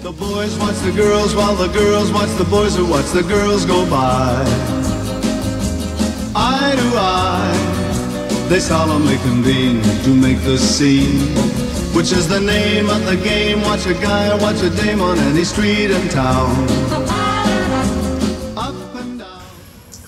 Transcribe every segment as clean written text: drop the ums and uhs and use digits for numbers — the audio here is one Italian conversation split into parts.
The boys watch the girls while the girls watch the boys who watch the girls go by. Eye to eye, they solemnly convene to make the scene, which is the name of the game. Watch a guy, watch a dame on any street in town. Up and down.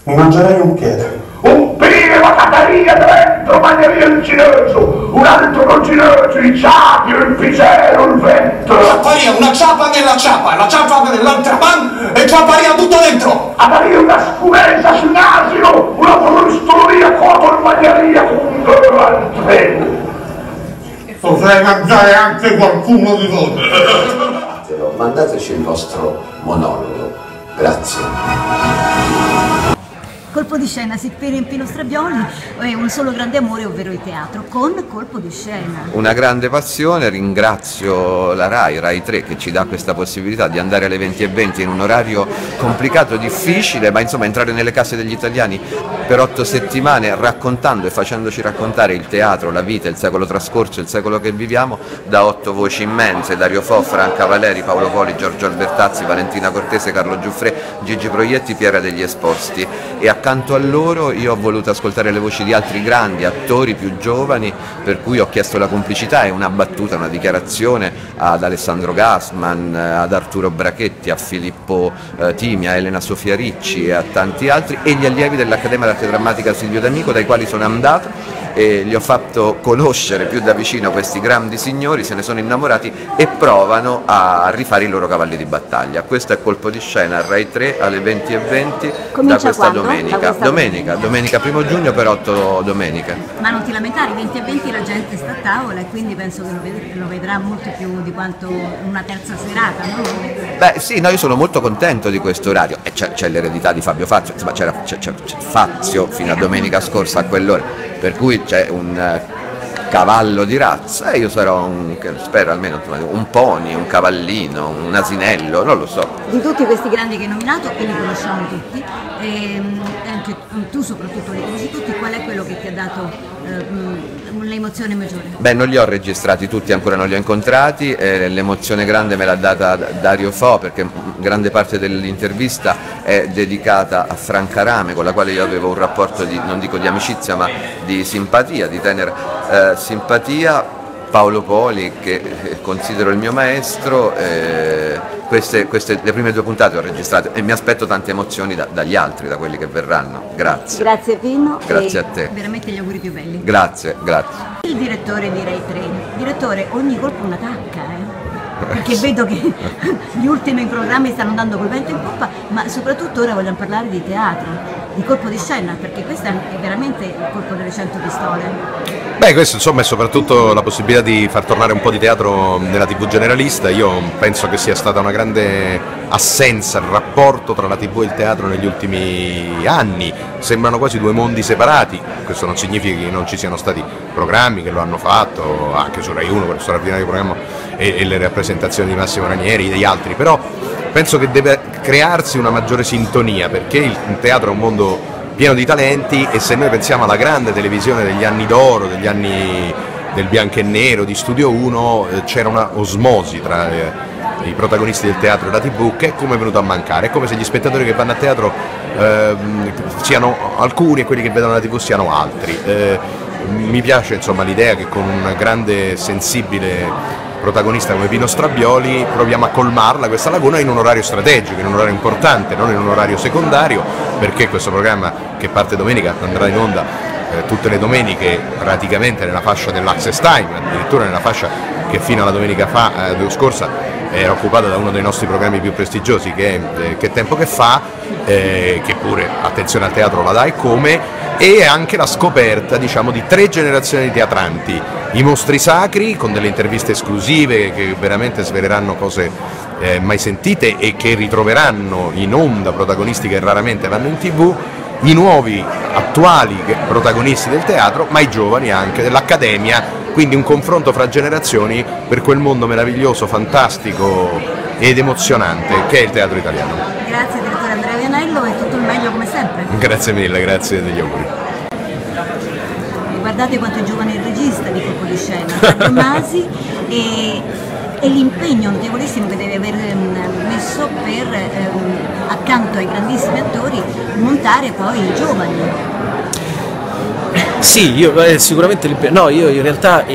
Mi mangerei un piede. Un piede, una catarina dentro, mangerei un cineso, un altro con cineso, i ciapi, il pisello, il vento. Ciapparia, una ciapa nella ciapa, la ciapa nell'altra man e ciapparia tutto dentro. Avrei una scurezza su un asino, una frustoria, coto il magliaria, con due. Potrei mangiare anche qualcuno di voi. Mandateci il vostro monologo. Grazie. Colpo di scena, si Pino Strabioli è un solo grande amore, ovvero il teatro, con Colpo di scena. Una grande passione, ringrazio la Rai, Rai 3, che ci dà questa possibilità di andare alle 20:20 in un orario complicato, difficile, ma insomma entrare nelle case degli italiani per 8 settimane raccontando e facendoci raccontare il teatro, la vita, il secolo trascorso, il secolo che viviamo, da 8 voci immense: Dario Fo, Franca Valeri, Paolo Poli, Giorgio Albertazzi, Valentina Cortese, Carlo Giuffre, Gigi Proietti, Piera degli Esposti. E accanto a loro io ho voluto ascoltare le voci di altri grandi attori più giovani, per cui ho chiesto la complicità e una battuta, una dichiarazione ad Alessandro Gasman, ad Arturo Brachetti, a Filippo Timi, a Elena Sofia Ricci e a tanti altri, e gli allievi dell'Accademia d'Arte Drammatica Silvio D'Amico, dai quali sono andato e gli ho fatto conoscere più da vicino questi grandi signori, se ne sono innamorati e provano a rifare i loro cavalli di battaglia. Questo è Colpo di scena, Rai 3 alle 20:20 da questa domenica. Domenica 1 giugno per 8 domeniche. Ma non ti lamentare, 20:20 la gente sta a tavola e quindi penso che lo vedrà molto più di quanto una terza serata, no? Beh sì, no, io sono molto contento di questo orario. C'è l'eredità di Fabio Fazio, insomma c'era Fazio fino a domenica scorsa a quell'ora, per cui c'è un cavallo di razza e io sarò un, spero almeno, un pony, un cavallino, un asinello, non lo so. Di tutti questi grandi che hai nominato, che li conosciamo tutti, e anche tu soprattutto li conosci tutti, qual è quello che ti ha dato l'emozione maggiore? Beh, non li ho registrati tutti, ancora non li ho incontrati, l'emozione grande me l'ha data Dario Fo, perché grande parte dell'intervista è dedicata a Franca Rame, con la quale io avevo un rapporto di, non dico di amicizia, ma di simpatia, di tenera simpatia. Paolo Poli, che considero il mio maestro, le prime 2 puntate ho registrato e mi aspetto tante emozioni dagli altri, da quelli che verranno. Grazie. Grazie Pino. Grazie a te. Veramente gli auguri più belli. Grazie, grazie. Il direttore di Rai 3, direttore, ogni colpo una tacca, perché vedo che gli ultimi programmi stanno andando col vento in poppa, ma soprattutto ora vogliamo parlare di teatro, di colpo di scena, perché questo è veramente il colpo delle 100 pistole. Beh, questo insomma è soprattutto la possibilità di far tornare un po' di teatro nella TV generalista. Io penso che sia stata una grande assenza il rapporto tra la TV e il teatro negli ultimi anni, sembrano quasi 2 mondi separati. Questo non significa che non ci siano stati programmi che lo hanno fatto, anche su Rai 1 per il straordinario programma e le rappresentazioni di Massimo Ranieri e degli altri, però penso che deve crearsi una maggiore sintonia, perché il teatro è un mondo pieno di talenti e se noi pensiamo alla grande televisione degli anni d'oro, degli anni del bianco e nero, di Studio 1, c'era una osmosi tra i protagonisti del teatro e la TV, che è come venuta a mancare. È come se gli spettatori che vanno a teatro siano alcuni e quelli che vedono la TV siano altri. Mi piace insomma l'idea che con un grande sensibile protagonista come Pino Strabioli proviamo a colmarla questa laguna in un orario strategico, in un orario importante, non in un orario secondario, perché questo programma, che parte domenica, andrà in onda tutte le domeniche praticamente nella fascia dell'access time, addirittura nella fascia che fino alla domenica scorsa era occupata da uno dei nostri programmi più prestigiosi, che è Che Tempo che fa, che pure, attenzione al teatro, la dà e come, e anche la scoperta, diciamo, di 3 generazioni di teatranti, i mostri sacri con delle interviste esclusive che veramente sveleranno cose mai sentite e che ritroveranno in onda protagonisti che raramente vanno in TV, i nuovi attuali protagonisti del teatro, ma i giovani anche dell'Accademia, quindi un confronto fra generazioni per quel mondo meraviglioso, fantastico ed emozionante che è il teatro italiano. Grazie direttore Andrea Vianello e tutto il meglio come sempre. Grazie mille, grazie degli auguri. Guardate quanto è giovane il regista di Colpo di scena, Fabio Masi, e e l'impegno notevolissimo che deve aver messo per, accanto ai grandissimi attori, montare poi i giovani. Sì, io sicuramente l'impegno, no, io in realtà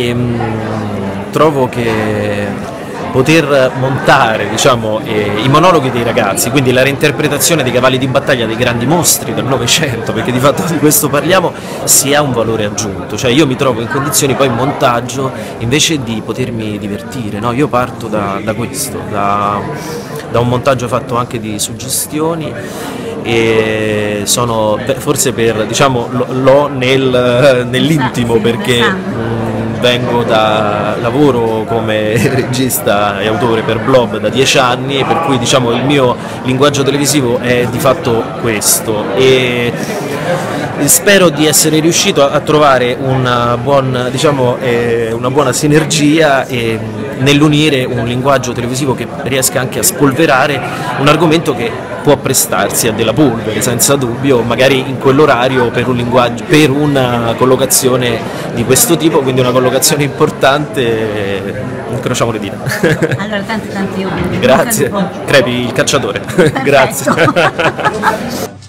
trovo che poter montare, diciamo, i monologhi dei ragazzi, quindi la reinterpretazione dei cavalli di battaglia dei grandi mostri del Novecento, perché di fatto di questo parliamo, sia un valore aggiunto. Cioè io mi trovo in condizioni poi in montaggio invece di potermi divertire, no? Io parto da questo, da un montaggio fatto anche di suggestioni, e sono forse per, diciamo, l'ho nell'intimo, perché vengo da lavoro come regista e autore per Blob da 10 anni, per cui, diciamo, il mio linguaggio televisivo è di fatto questo, e spero di essere riuscito a trovare una buona sinergia nell'unire un linguaggio televisivo che riesca anche a spolverare un argomento che può prestarsi a della polvere, senza dubbio, magari in quell'orario per una collocazione di questo tipo, quindi una collocazione importante. Incrociamo le dita. Allora, tanti auguri. Grazie. Crepi il cacciatore. Grazie.